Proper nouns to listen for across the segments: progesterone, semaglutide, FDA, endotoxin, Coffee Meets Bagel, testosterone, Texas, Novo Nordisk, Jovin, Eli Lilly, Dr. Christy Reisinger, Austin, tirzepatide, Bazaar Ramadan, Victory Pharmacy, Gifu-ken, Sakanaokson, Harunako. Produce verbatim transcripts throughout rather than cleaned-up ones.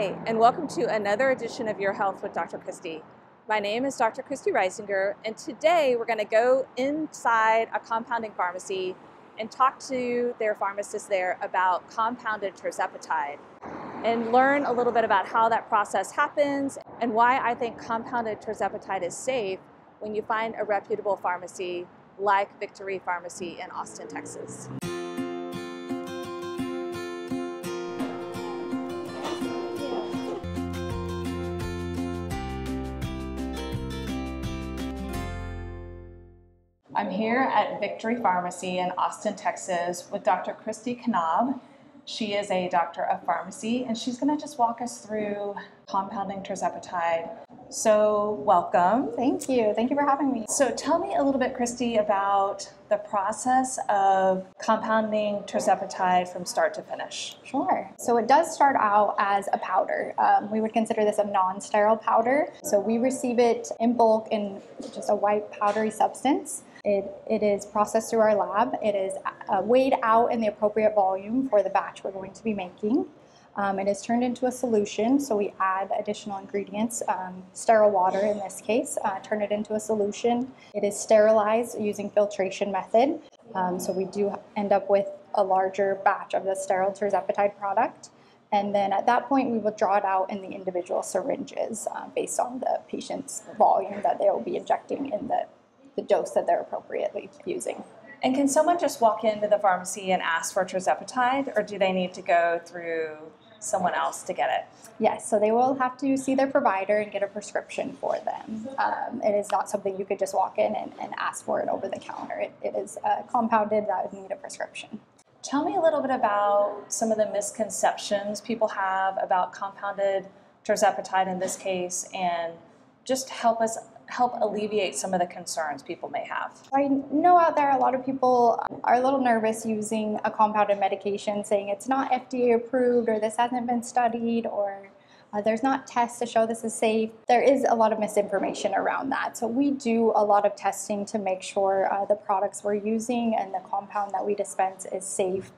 Hi, and welcome to another edition of Your Health with Doctor Christy. My name is Doctor Christy Reisinger, and today we're going to go inside a compounding pharmacy and talk to their pharmacist there about compounded tirzepatide and learn a little bit about how that process happens and why I think compounded tirzepatide is safe when you find a reputable pharmacy like Victory Pharmacy in Austin, Texas. I'm here at Victory Pharmacy in Austin, Texas with Doctor Christy Knob. She is a doctor of pharmacy, and she's going to just walk us through compounding tirzepatide. So welcome. Thank you. Thank you for having me. So tell me a little bit, Christy, about the process of compounding tirzepatide from start to finish. Sure. So it does start out as a powder. Um, we would consider this a non-sterile powder. So we receive it in bulk in just a white powdery substance. It, it is processed through our lab. It is uh, weighed out in the appropriate volume for the batch we're going to be making. Um, it is turned into a solution, so we add additional ingredients, um, sterile water in this case, uh, turn it into a solution. It is sterilized using filtration method, um, so we do end up with a larger batch of the sterile tirzepatide product. And then at that point, we will draw it out in the individual syringes uh, based on the patient's volume that they will be injecting in the the dose that they're appropriately using. And can someone just walk into the pharmacy and ask for tirzepatide, or do they need to go through someone else to get it? Yes, so they will have to see their provider and get a prescription for them. Um, it is not something you could just walk in and, and ask for it over the counter. It, it is uh, compounded that would need a prescription. Tell me a little bit about some of the misconceptions people have about compounded tirzepatide in this case, and just help us help alleviate some of the concerns people may have. I know out there a lot of people are a little nervous using a compounded medication, saying it's not F D A approved, or this hasn't been studied, or uh, there's not tests to show this is safe. There is a lot of misinformation around that. So we do a lot of testing to make sure uh, the products we're using and the compound that we dispense is safe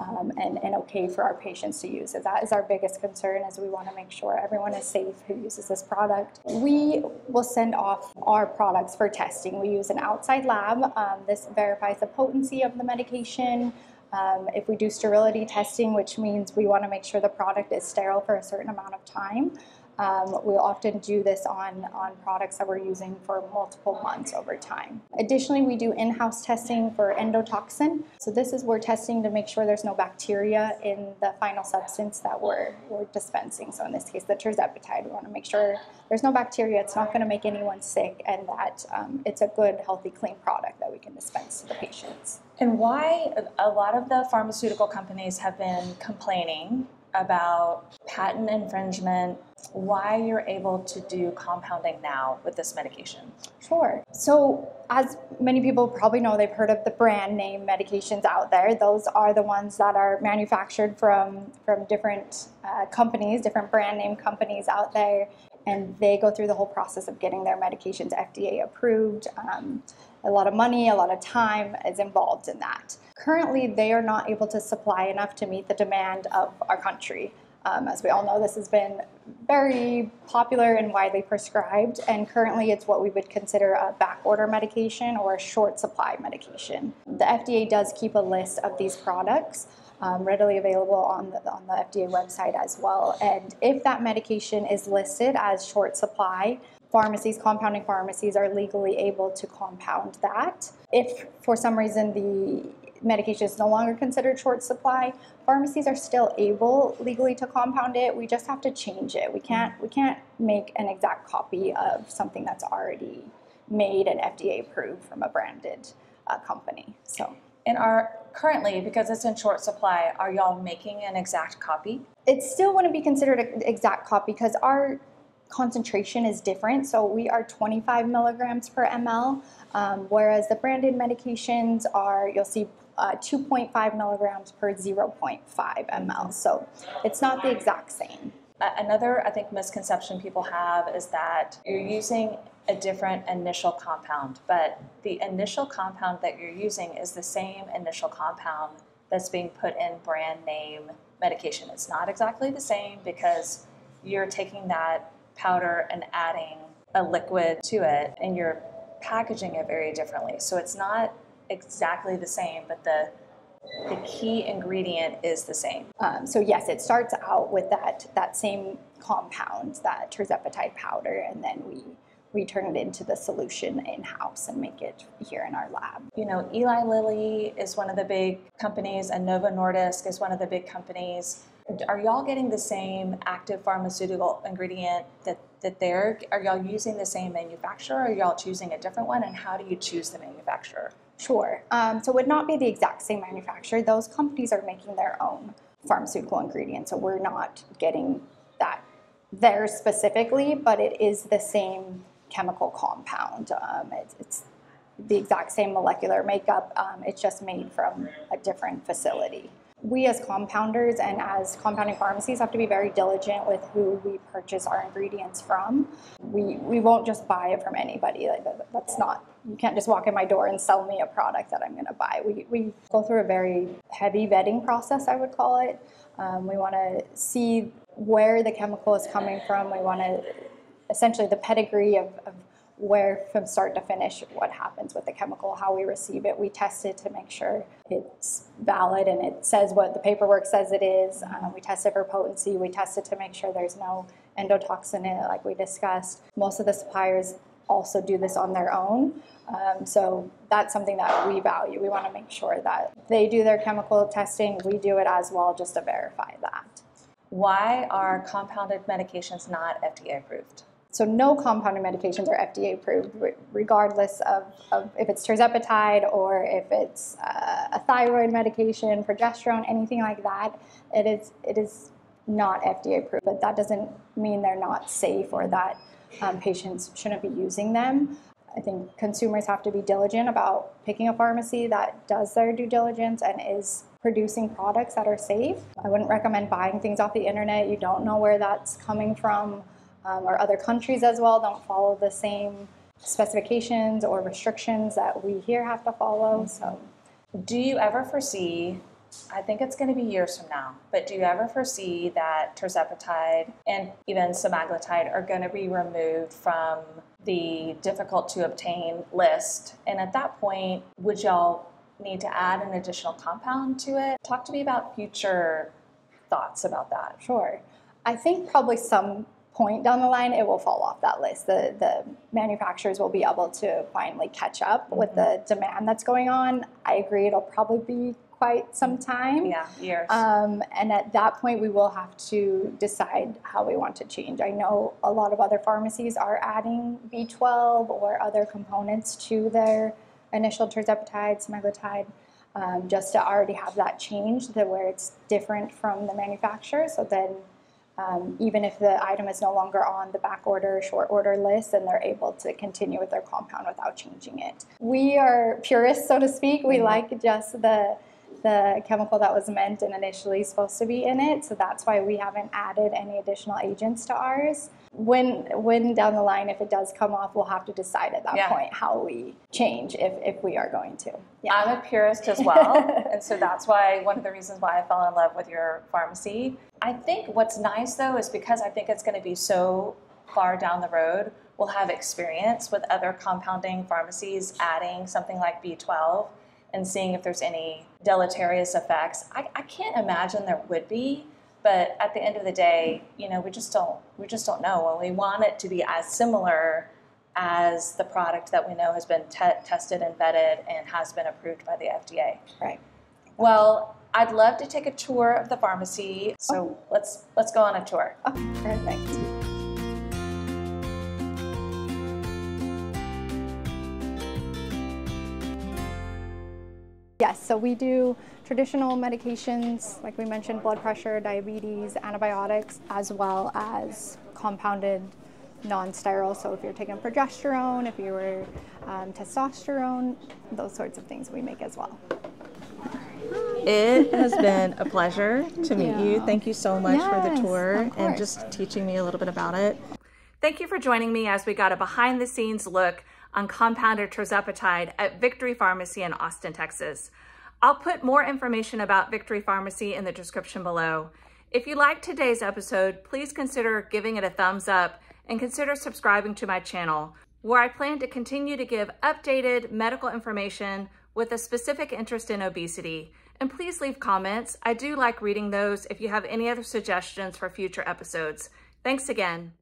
um, and, and okay for our patients to use. So that is our biggest concern, is we want to make sure everyone is safe who uses this product. We will send off our products for testing. We use an outside lab. Um, this verifies the potency of the medication. Um, if we do sterility testing, which means we want to make sure the product is sterile for a certain amount of time, um, we'll often do this on, on products that we're using for multiple months over time. Additionally, we do in-house testing for endotoxin. So this is where testing to make sure there's no bacteria in the final substance that we're, we're dispensing. So in this case, the tirzepatide, we want to make sure there's no bacteria, it's not going to make anyone sick, and that um, it's a good, healthy, clean product that we can dispense to the patients. And why a lot of the pharmaceutical companies have been complaining about patent infringement, why you're able to do compounding now with this medication. Sure. So as many people probably know, they've heard of the brand name medications out there. Those are the ones that are manufactured from, from different uh, companies, different brand name companies out there, and they go through the whole process of getting their medications F D A approved. Um, a lot of money, a lot of time is involved in that. Currently, they are not able to supply enough to meet the demand of our country. Um, as we all know, this has been very popular and widely prescribed, and currently it's what we would consider a backorder medication or a short supply medication. The F D A does keep a list of these products um, readily available on the, on the F D A website as well, and if that medication is listed as short supply, pharmacies, compounding pharmacies, are legally able to compound that. If for some reason the medication is no longer considered short supply, pharmacies are still able legally to compound it. We just have to change it. We can't, we can't make an exact copy of something that's already made and F D A approved from a branded uh, company. So. And are currently, because it's in short supply, are y'all making an exact copy? It still wouldn't be considered an exact copy because our concentration is different, so we are twenty-five milligrams per M L, um, whereas the branded medications are, you'll see uh, two point five milligrams per zero point five M L, so it's not the exact same. Another, I think, misconception people have is that you're using a different initial compound, but the initial compound that you're using is the same initial compound that's being put in brand name medication. It's not exactly the same because you're taking that powder and adding a liquid to it, and you're packaging it very differently. So it's not exactly the same, but the the key ingredient is the same. Um, so yes, it starts out with that that same compound, that tirzepatide powder, and then we we turn it into the solution in-house and make it here in our lab. You know, Eli Lilly is one of the big companies, and Novo Nordisk is one of the big companies. Are y'all getting the same active pharmaceutical ingredient that, that they're, are y'all using the same manufacturer, or are y'all choosing a different one, and how do you choose the manufacturer? Sure. Um, so it would not be the exact same manufacturer. Those companies are making their own pharmaceutical ingredients, so we're not getting that there specifically, but it is the same chemical compound. Um, it's, it's the exact same molecular makeup. Um, it's just made from a different facility. We as compounders and as compounding pharmacies have to be very diligent with who we purchase our ingredients from. We, we won't just buy it from anybody. Like, that's not, you can't just walk in my door and sell me a product that I'm going to buy. We, we go through a very heavy vetting process, I would call it. Um, we want to see where the chemical is coming from. We want to essentially the pedigree of, of where from start to finish what happens with the chemical, how we receive it. We test it to make sure it's valid and it says what the paperwork says it is. Uh, we test it for potency. We test it to make sure there's no endotoxin in it, like we discussed. Most of the suppliers also do this on their own. Um, so that's something that we value. We want to make sure that they do their chemical testing. We do it as well, just to verify that. Why are compounded medications not F D A approved? So no compounded medications are F D A approved, regardless of, of if it's tirzepatide or if it's uh, a thyroid medication, progesterone, anything like that. It is it is not F D A approved, but that doesn't mean they're not safe or that um, patients shouldn't be using them. I think consumers have to be diligent about picking a pharmacy that does their due diligence and is producing products that are safe. I wouldn't recommend buying things off the internet. You don't know where that's coming from. Um, or other countries as well don't follow the same specifications or restrictions that we here have to follow. So, do you ever foresee, I think it's going to be years from now, but do you ever foresee that tirzepatide and even semaglutide are going to be removed from the difficult to obtain list? And at that point, would y'all need to add an additional compound to it? Talk to me about future thoughts about that. Sure. I think probably some point down the line, it will fall off that list. The, the manufacturers will be able to finally catch up mm-hmm. with the demand that's going on. I agree, it'll probably be quite some time. Yeah, years. Um, and at that point, we will have to decide how we want to change. I know a lot of other pharmacies are adding B twelve or other components to their initial tirzepatide, semaglutide, um, just to already have that change to where it's different from the manufacturer. So then Um, even if the item is no longer on the back order, short order list, and they're able to continue with their compound without changing it. We are purists, so to speak. We mm-hmm. like just the, the chemical that was meant and initially supposed to be in it, so that's why we haven't added any additional agents to ours. When, when down the line, if it does come off, we'll have to decide at that yeah. point how we change if, if we are going to. Yeah. I'm a purist as well, and so that's why one of the reasons why I fell in love with your pharmacy. I think what's nice, though, is because I think it's going to be so far down the road, we'll have experience with other compounding pharmacies adding something like B twelve and seeing if there's any deleterious effects. I, I can't imagine there would be, but at the end of the day, you know, we just don't we just don't know. And we want it to be as similar as the product that we know has been te tested and vetted and has been approved by the F D A. Right. Well, I'd love to take a tour of the pharmacy, so oh. let's let's go on a tour. Oh, perfect. Yes, so we do traditional medications, like we mentioned, blood pressure, diabetes, antibiotics, as well as compounded non-sterile. So if you're taking progesterone, if you were um, testosterone, those sorts of things we make as well. It has been a pleasure to meet yeah. you. Thank you so much yes, for the tour and just teaching me a little bit about it. Thank you for joining me as we got a behind the scenes look on compounded tirzepatide at Victory Pharmacy in Austin, Texas. I'll put more information about Victory Pharmacy in the description below. If you liked today's episode, please consider giving it a thumbs up and consider subscribing to my channel, where I plan to continue to give updated medical information with a specific interest in obesity. And please leave comments. I do like reading those if you have any other suggestions for future episodes. Thanks again.